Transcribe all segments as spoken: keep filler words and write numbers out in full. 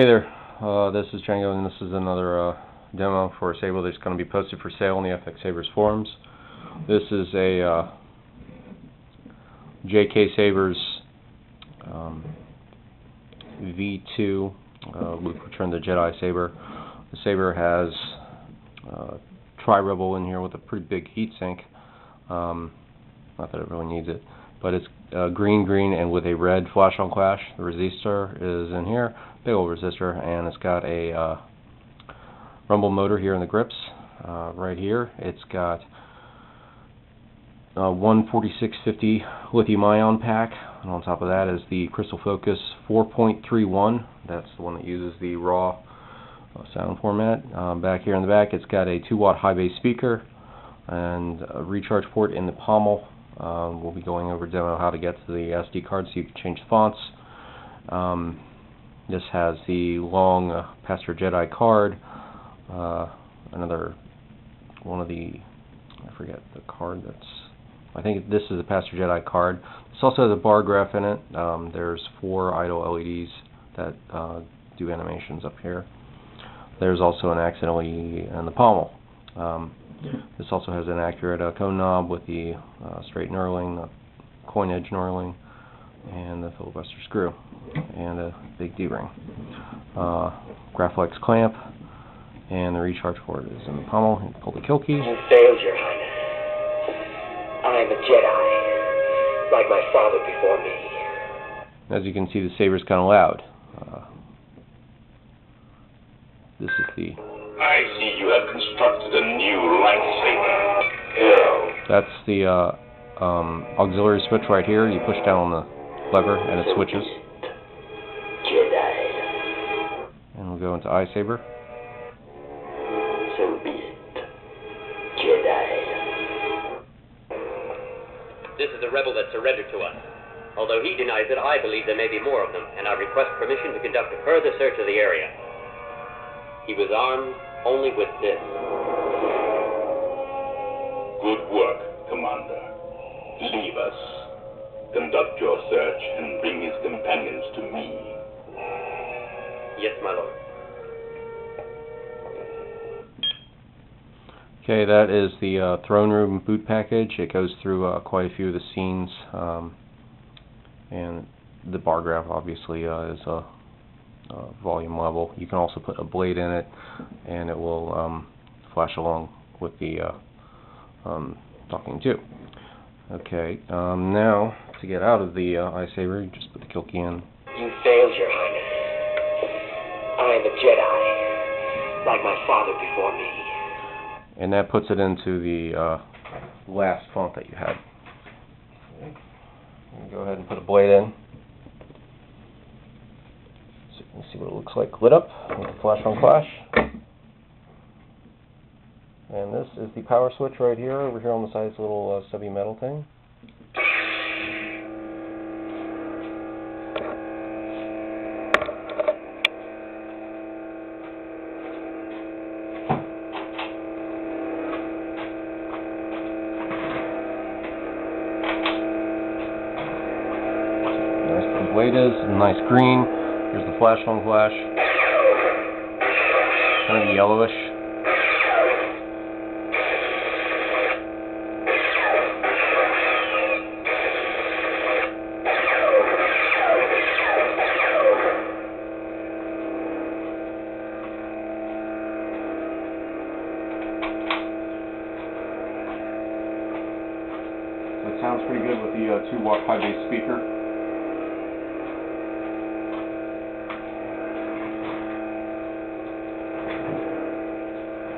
Hey there, uh, this is Django, and this is another uh, demo for a Sable that's going to be posted for sale in the F X Sabers forums. This is a uh, J K Sabers um, V two, uh, Luke Return the Jedi Saber. The Saber has uh, Tri-Rebel in here with a pretty big heat sink. Um, not that it really needs it, but it's uh, green, green, and with a red flash on clash. The resistor is in here, big old resistor, and it's got a uh, rumble motor here in the grips, uh, right here. It's got a one forty-six fifty lithium-ion pack, and on top of that is the Crystal Focus four point three one. That's the one that uses the raw uh, sound format. Um, back here in the back, it's got a two watt high bass speaker and a recharge port in the pommel. Um, we'll be going over demo how to get to the S D card so you can change the fonts. Um, this has the long uh, Pastor Jedi card, uh, another one of the, I forget the card that's, I think this is the Pastor Jedi card. This also has a bar graph in it. Um, there's four idle L E Ds that uh, do animations up here. There's also an X and L E D in the pommel. Um, This also has an accurate uh, cone knob with the uh, straight knurling, the coin edge knurling, and the filibuster screw, and a big D-ring. Uh, Graflex clamp, and the recharge port is in the pommel. You pull the kill key. You failed, Your Highness. I am a Jedi, like my father before me. As you can see, the saber's kind of loud. Uh, this is the... I see you have constructed a new lightsaber. Yeah. That's the uh, um, auxiliary switch right here. You push down on the lever and it switches. Jedi. And we'll go into eye saber. So be it. Jedi. This is a rebel that surrendered to us. Although he denies it, I believe there may be more of them, and I request permission to conduct a further search of the area. He was armed only with this. Good work, Commander. Leave us. Conduct your search and bring his companions to me. Yes, my lord. Okay, that is the uh, throne room boot package. It goes through uh, quite a few of the scenes. Um, and the bar graph, obviously, uh, is a... Uh, volume level. You can also put a blade in it, and it will um, flash along with the uh, um, talking to. Okay, um, now to get out of the uh, eye saber, you just put the kill key in. You failed, Your Highness. I am a Jedi, like my father before me. And that puts it into the uh, last font that you had. Okay. Go ahead and put a blade in. Let's see what it looks like lit up with a flash on flash. And this is the power switch right here. Over here on the side is a little uh, stubby metal thing. Nice the blade is, nice green. Here's the flash on flash, kind of yellowish. So it sounds pretty good with the uh, two watt high bass speaker.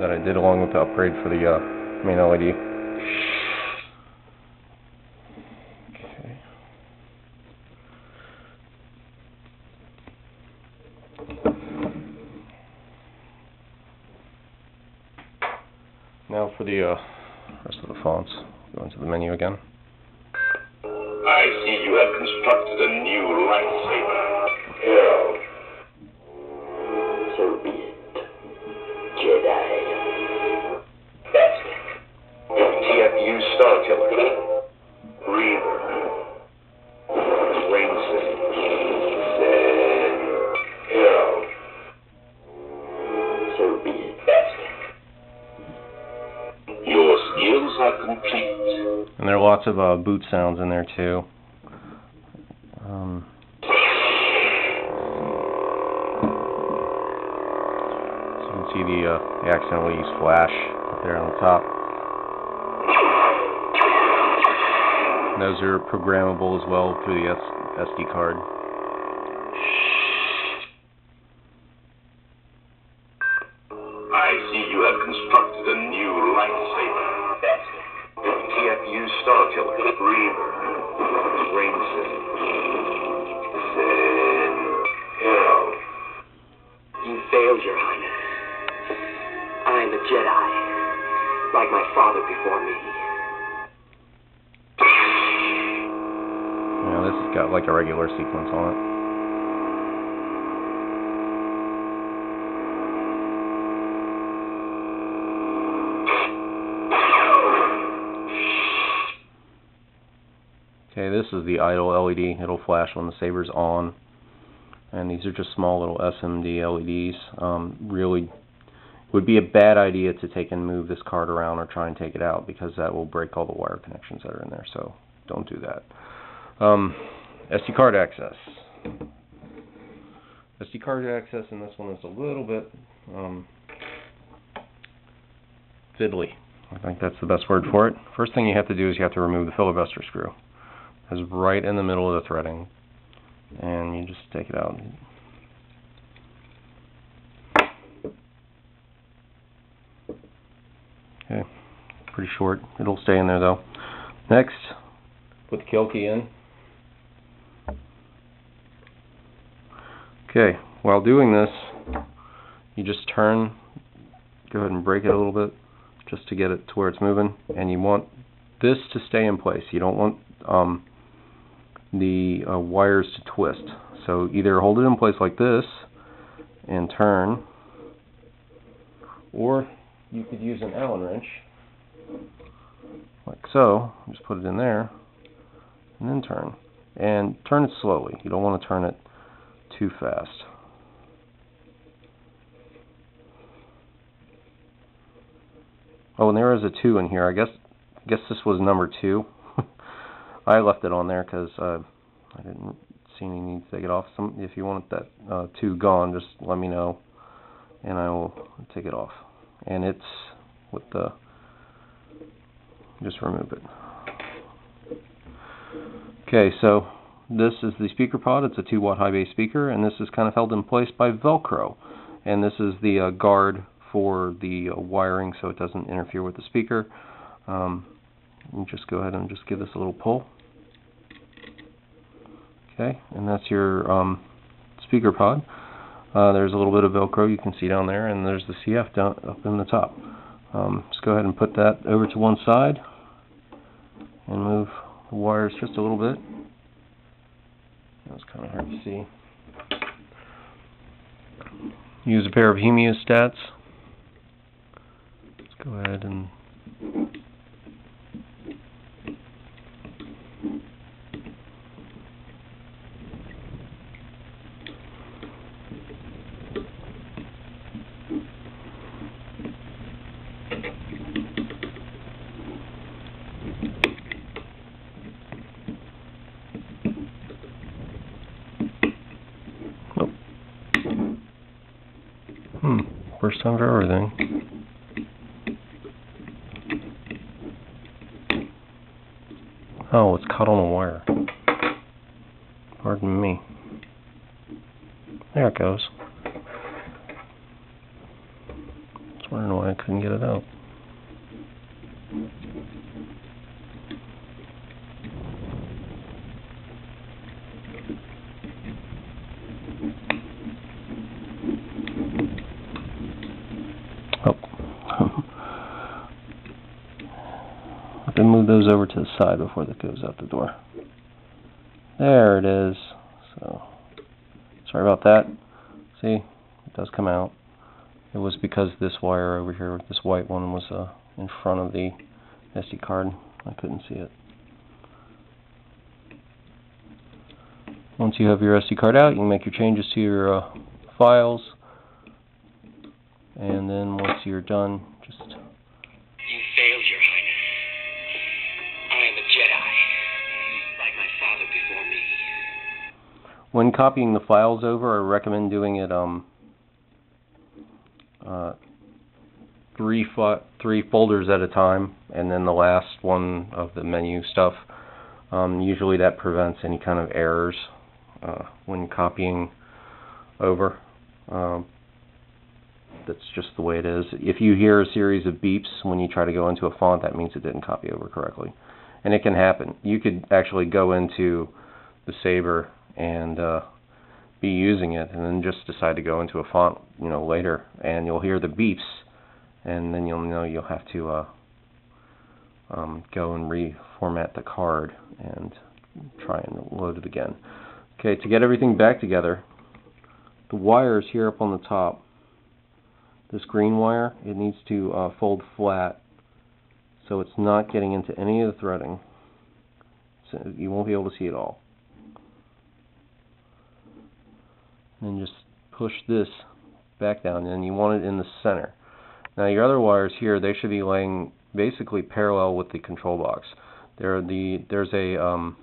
That I did along with the upgrade for the uh, main L E D. Okay. Now for the uh, rest of the fonts, go into the menu again. I see you have constructed a new lightsaber. Yeah. So be it. Jedi. Best. T F U Starkiller. Reaver. Wayne Singh. Hero. lots of uh, boot sounds in there too. Um, so you can see the, uh, the accidentally used flash up there on the top. And those are programmable as well through the S D card. I see you have constructed a new lightsaber. That's it. The T F U Starkiller. Reaver. Rain City. Sin. Hell. You failed, Your Highness. I am a Jedi. Like my father before me. Now, this has got like a regular sequence on it. Okay, this is the idle L E D. It'll flash when the saber's on. And these are just small little S M D L E Ds. Um, really would be a bad idea to take and move this card around or try and take it out, because that will break all the wire connections that are in there, so don't do that. Um, S D card access. S D card access in this one is a little bit um, fiddly. I think that's the best word for it. First thing you have to do is you have to remove the filibuster screw. Is right in the middle of the threading, and you just take it out. Okay, pretty short. It'll stay in there though. Next, put the kill key in. Okay, while doing this, you just turn, go ahead and break it a little bit, just to get it to where it's moving, and you want this to stay in place. You don't want um, the uh, wires to twist. So either hold it in place like this and turn, or you could use an Allen wrench like so, just put it in there and then turn, and turn it slowly. You don't want to turn it too fast. Oh, and there is a two in here. I guess I guess this was number two. I left it on there because uh, I didn't see any need to take it off. Some, if you want that uh, two gone, just let me know, and I will take it off. And it's with the... just remove it. Okay, so this is the speaker pod. It's a two watt high-bass speaker, and this is kind of held in place by Velcro. And this is the uh, guard for the uh, wiring, so it doesn't interfere with the speaker. Um, You just go ahead and just give this a little pull. Okay, and that's your um, speaker pod. Uh, there's a little bit of Velcro you can see down there, and there's the C F down up in the top. Um, just go ahead and put that over to one side and move the wires just a little bit. That's kind of hard to see. Use a pair of hemiostats. Let's go ahead and first time for everything. Oh, it's caught on a wire. Pardon me. There it goes. I was wondering why I couldn't get it out. Move those over to the side before that goes out the door. There it is. So sorry about that. See, it does come out. It was because this wire over here, this white one, was uh, in front of the S D card. I couldn't see it. Once you have your S D card out, you can make your changes to your uh, files, and then once you're done, just... You failed, Your Highness. Jedi. When copying the files over, I recommend doing it um, uh, three, fo three folders at a time, and then the last one of the menu stuff. Um, usually that prevents any kind of errors uh, when copying over. Um, that's just the way it is. If you hear a series of beeps when you try to go into a font, that means it didn't copy over correctly. And it can happen. You could actually go into the Saber and uh, be using it, and then just decide to go into a font, you know, later, and you'll hear the beeps, and then you'll know you'll have to uh, um, go and reformat the card and try and load it again. Okay, to get everything back together, the wires here up on the top, this green wire, it needs to uh, fold flat, so it's not getting into any of the threading, so you won't be able to see it all. And just push this back down, and you want it in the center. Now your other wires here, they should be laying basically parallel with the control box. There, the there's a um,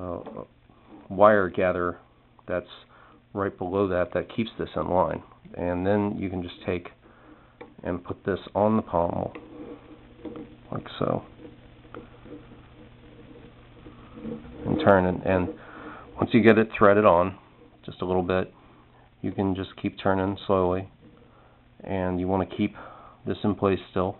uh, wire gather that's right below that that keeps this in line. And then you can just take and put this on the pommel, like so, and turn it. And once you get it threaded on just a little bit, you can just keep turning slowly, and you want to keep this in place still.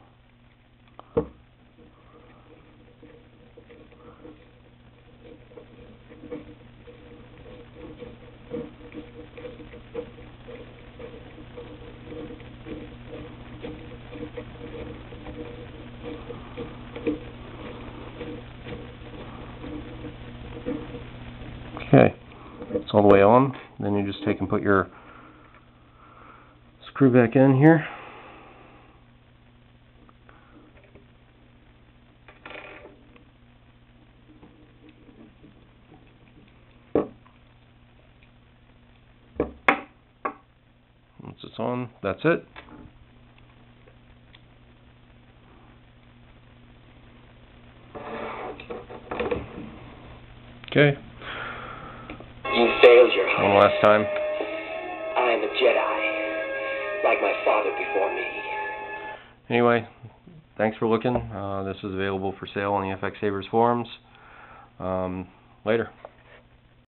Okay, it's all the way on. Then you just take and put your screw back in here. Once it's on, that's it. Okay. You failed your hunt. One last time. I am a Jedi, like my father before me. Anyway, thanks for looking. Uh, this is available for sale on the F X Sabers forums. Um, later.